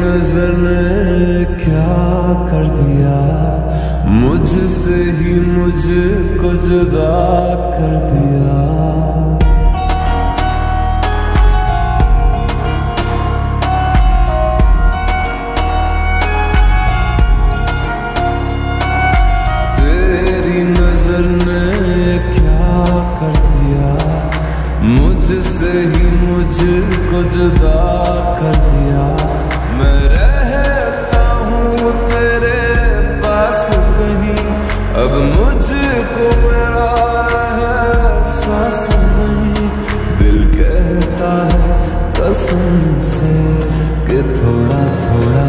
नजर ने क्या कर दिया मुझसे ही मुझको जुदा कर दिया। तेरी नजर ने क्या कर दिया मुझसे ही मुझको जुदा कर दिया। मैं रहता हूँ तेरे पास कहीं, अब मुझको मेरा एहसास नहीं। दिल कहता है कसम से कि थोड़ा थोड़ा